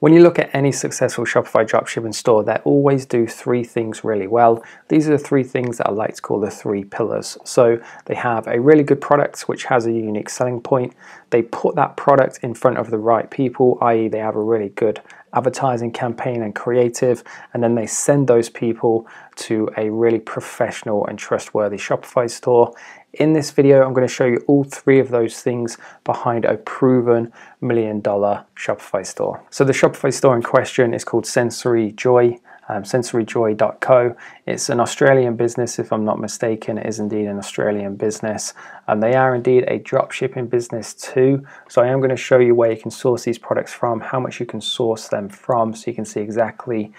When you look at any successful Shopify dropshipping store, they always do three things really well. These are the three things that I like to call the three pillars. So they have a really good product, which has a unique selling point. They put that product in front of the right people, i.e. they have a really good advertising campaign and creative, and then they send those people to a really professional and trustworthy Shopify store. In this video, I'm going to show you all three of those things behind a proven $1 million Shopify store. So the Shopify store in question is called Sensory Joy, sensoryjoy.co. It's an Australian business, if I'm not mistaken. It is indeed an Australian business, and they are indeed a drop shipping business too. So I am going to show you where you can source these products from, how much you can source them from, so you can see exactly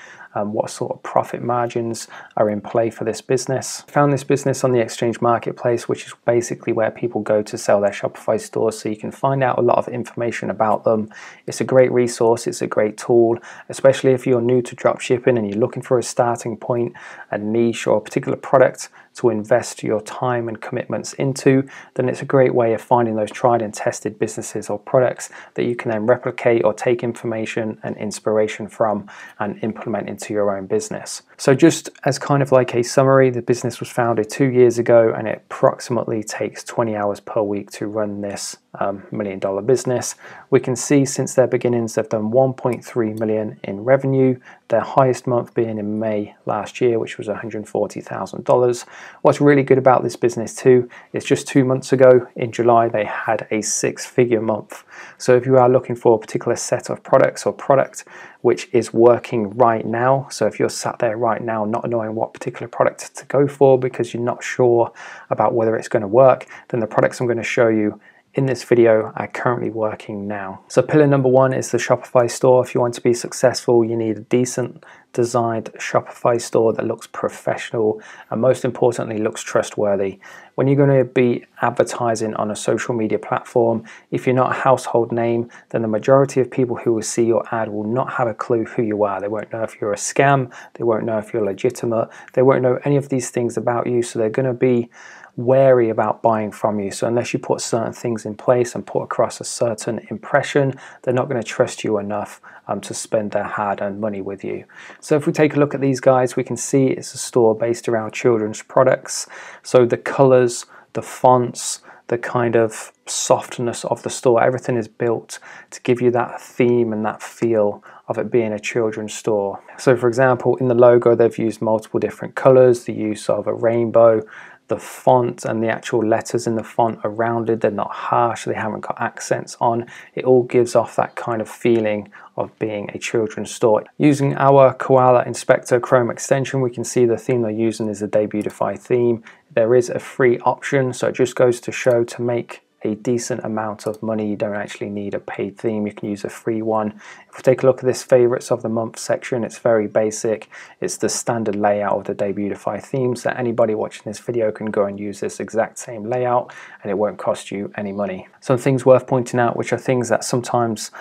what sort of profit margins are in play for this business. I found this business on the Exchange Marketplace, which is basically where people go to sell their Shopify stores, so you can find out a lot of information about them. It's a great resource, it's a great tool, especially if you're new to drop shipping and you're looking for a starting point, a niche, or a particular product to invest your time and commitments into. Then it's a great way of finding those tried and tested businesses or products that you can then replicate or take information and inspiration from and implement into your own business. So just as kind of like a summary, the business was founded 2 years ago, and it approximately takes 20 hours per week to run this $1 million business. We can see since their beginnings they've done 1.3 million in revenue, their highest month being in May last year, which was $140,000. What's really good about this business too is just 2 months ago in July they had a six-figure month. So if you are looking for a particular set of products or product which is working right now, so if you're sat there right now not knowing what particular product to go for because you're not sure about whether it's going to work, then the products I'm going to show you in this video are currently working now. So pillar number one is the Shopify store. If you want to be successful, you need a decent designed Shopify store that looks professional and, most importantly, looks trustworthy. When you're going to be advertising on a social media platform, if you're not a household name, then the majority of people who will see your ad will not have a clue who you are. They won't know if you're a scam, they won't know if you're legitimate, they won't know any of these things about you, so they're going to be wary about buying from you. So unless you put certain things in place and put across a certain impression, they're not going to trust you enough to spend their hard-earned money with you. So if we take a look at these guys, we can see it's a store based around children's products. So the colors, the fonts, the kind of softness of the store, everything is built to give you that theme and that feel of it being a children's store. So for example, in the logo, they've used multiple different colors, the use of a rainbow. The font and the actual letters in the font are rounded, they're not harsh, they haven't got accents on. It all gives off that kind of feeling of being a children's store. Using our Koala Inspector Chrome extension, we can see the theme they're using is the Debutify theme. There is a free option, so it just goes to show, to make a decent amount of money, you don't actually need a paid theme, you can use a free one. If we take a look at this favorites of the month section, it's very basic. It's the standard layout of the Debutify theme, so anybody watching this video can go and use this exact same layout and it won't cost you any money. Some things worth pointing out, which are things that sometimes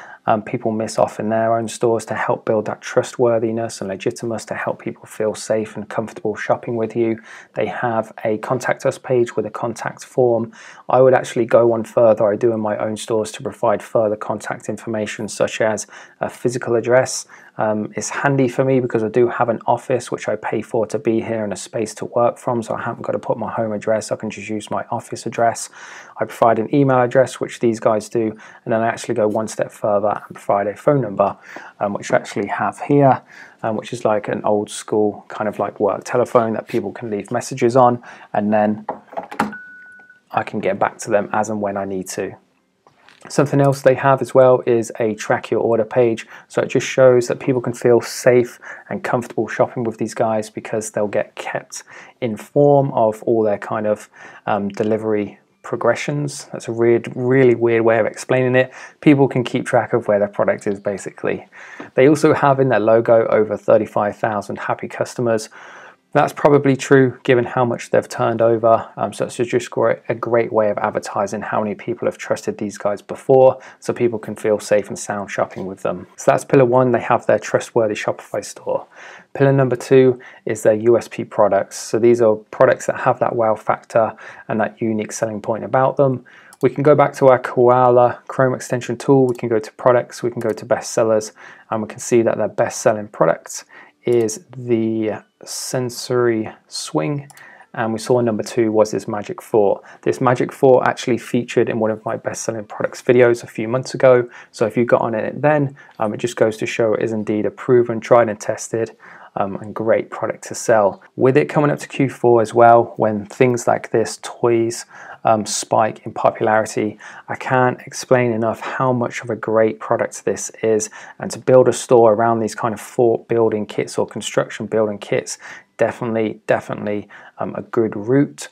people miss off in their own stores to help build that trustworthiness and legitimacy, to help people feel safe and comfortable shopping with you. They have a contact us page with a contact form. I would actually go one further. I do in my own stores to provide further contact information such as a physical address. It's handy for me because I do have an office which I pay for to be here and a space to work from, so I haven't got to put my home address, I can just use my office address. I provide an email address, which these guys do, and then I actually go one step further and provide a phone number, which I actually have here, which is like an old school kind of like work telephone that people can leave messages on, and then I can get back to them as and when I need to. Something else they have as well is a track your order page, so it just shows that people can feel safe and comfortable shopping with these guys because they'll get kept informed of all their kind of delivery progressions. That's a really weird way of explaining it. People can keep track of where their product is basically. They also have in their logo over 35,000 happy customers. That's probably true given how much they've turned over, so it's just a great way of advertising how many people have trusted these guys before, so people can feel safe and sound shopping with them. So that's pillar one, they have their trustworthy Shopify store. Pillar number two is their USP products. So these are products that have that wow factor and that unique selling point about them. we can go back to our Koala Chrome extension tool, we can go to products, we can go to best sellers, and we can see that their best selling product is the Sensory Swing, and we saw number 2 was this Magic 4. This Magic 4 actually featured in one of my best selling products videos a few months ago, so if you got on it then, it just goes to show it is indeed a proven, tried and tested and great product to sell. With it coming up to Q4 as well, when things like this, toys, spike in popularity, I can't explain enough how much of a great product this is, and to build a store around these kind of fort building kits or construction building kits, definitely a good route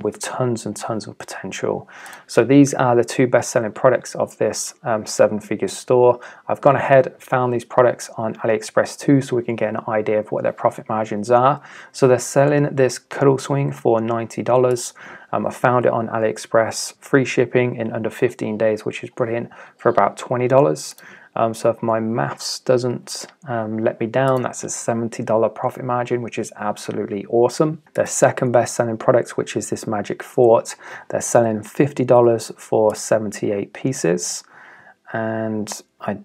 with tons and tons of potential. So these are the 2 best-selling products of this 7-figure store. I've gone ahead, found these products on AliExpress too, so we can get an idea of what their profit margins are. So they're selling this Cuddle Swing for $90. I found it on AliExpress, free shipping in under 15 days, which is brilliant, for about $20. So if my maths doesn't let me down, that's a $70 profit margin, which is absolutely awesome. Their second best selling product, which is this Magic Fort, they're selling $50 for 78 pieces. And I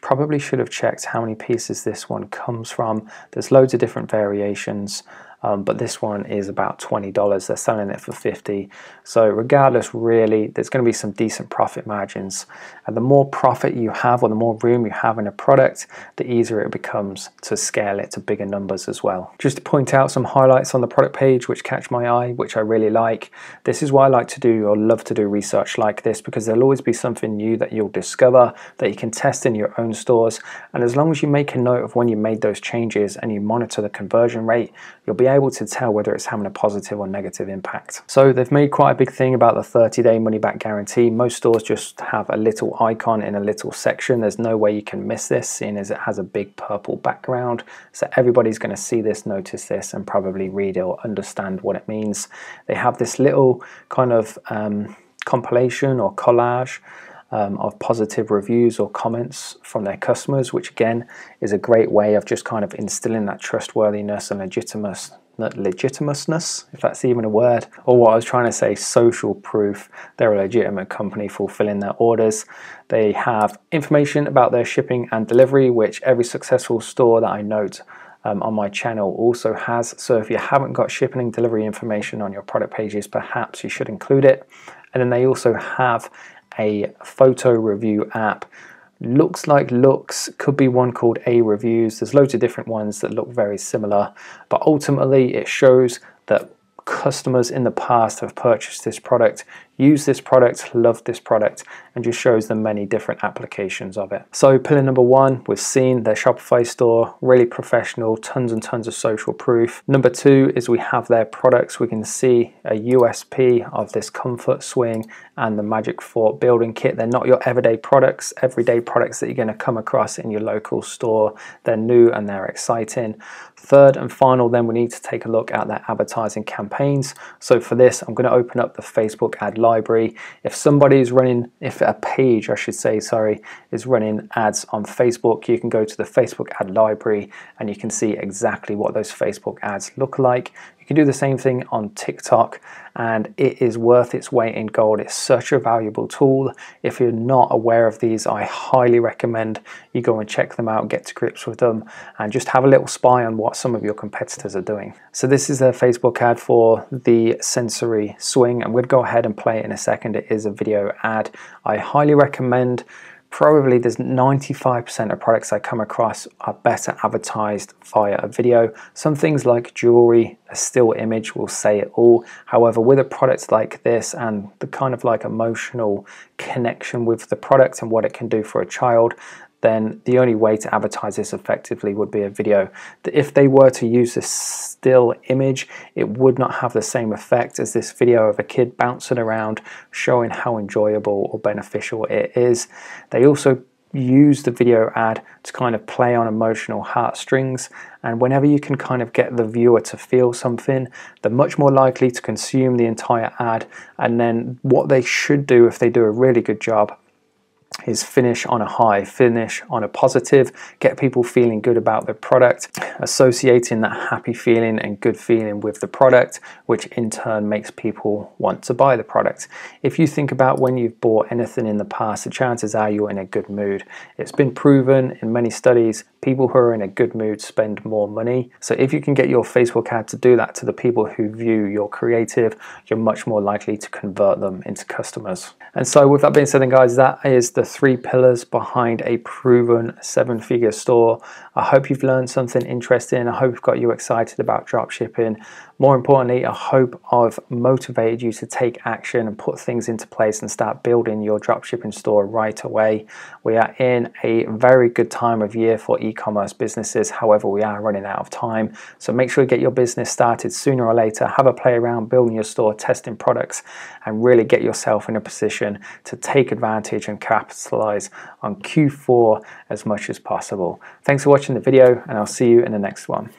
probably should have checked how many pieces this one comes from. There's loads of different variations, but this one is about $20. They're selling it for $50. So regardless, really, there's going to be some decent profit margins. And the more profit you have, or the more room you have in a product, the easier it becomes to scale it to bigger numbers as well. Just to point out some highlights on the product page which catch my eye, which I really like. This is why I like to do, or love to do, research like this, because there'll always be something new that you'll discover that you can test in your own stores. And as long as you make a note of when you made those changes and you monitor the conversion rate, you'll be able to tell whether it's having a positive or negative impact. So they've made quite a big thing about the 30-day money-back guarantee. Most stores just have a little icon in a little section. There's no way you can miss this, seeing as it has a big purple background. So everybody's going to see this, notice this, and probably read it or understand what it means. They have this little kind of compilation or collage of positive reviews or comments from their customers, which again is a great way of just kind of instilling that trustworthiness and legitimacy, if that's even a word, or what I was trying to say, social proof they're a legitimate company fulfilling their orders. They have information about their shipping and delivery, which every successful store that I note on my channel also has. So if you haven't got shipping and delivery information on your product pages, perhaps you should include it. And then they also have a photo review app. Looks like Looks, could be one called A Reviews. There's loads of different ones that look very similar, but ultimately it shows that customers in the past have purchased this product, used this product, loved this product, and just shows them many different applications of it. So pillar number 1, we've seen their Shopify store, really professional, tons and tons of social proof. Number 2 is we have their products. We can see a USP of this Comfort Swing and the Magic Fort building kit. They're not your everyday products that you're going to come across in your local store. They're new and they're exciting. Third and final, then we need to take a look at their advertising campaigns. So for this, I'm going to open up the Facebook ad library. If somebody's running, if a page, I should say, sorry, is running ads on Facebook, you can go to the Facebook ad library and you can see exactly what those Facebook ads look like. You can do the same thing on TikTok, and it is worth its weight in gold. It's such a valuable tool. If you're not aware of these, I highly recommend you go and check them out, get to grips with them, and just have a little spy on what some of your competitors are doing. So this is their Facebook ad for the Sensory Swing, and we'll go ahead and play it in a second. It is a video ad. I highly recommend. Probably there's 95% of products I come across are better advertised via a video. Some things like jewelry, a still image will say it all. However, with a product like this and the kind of like emotional connection with the product and what it can do for a child, then the only way to advertise this effectively would be a video. If they were to use this still image, it would not have the same effect as this video of a kid bouncing around showing how enjoyable or beneficial it is. They also use the video ad to kind of play on emotional heartstrings, and whenever you can kind of get the viewer to feel something, they're much more likely to consume the entire ad. And then what they should do, if they do a really good job, is finish on a high, finish on a positive, get people feeling good about their product, associating that happy feeling and good feeling with the product, which in turn makes people want to buy the product. If you think about when you've bought anything in the past, the chances are you're in a good mood. It's been proven in many studies, people who are in a good mood spend more money. So if you can get your Facebook ad to do that to the people who view your creative, you're much more likely to convert them into customers. And so with that being said then, guys, that is the 3 pillars behind a proven 7-figure store. I hope you've learned something interesting. I hope I've got you excited about dropshipping. More importantly, I hope I've motivated you to take action and put things into place and start building your dropshipping store right away. We are in a very good time of year for e-commerce businesses. However, we are running out of time. So make sure you get your business started sooner or later. Have a play around building your store, testing products, and really get yourself in a position to take advantage and capitalize on Q4 as much as possible. Thanks for watching the video, and I'll see you in the next one.